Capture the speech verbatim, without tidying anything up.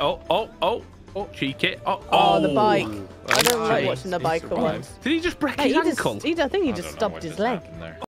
Oh, oh, oh. Oh, cheeky. Oh, oh, oh the bike. I don't like watching the bike for once. Did he just break hey, his he ankle? Just, he, I think he I just stubbed his leg.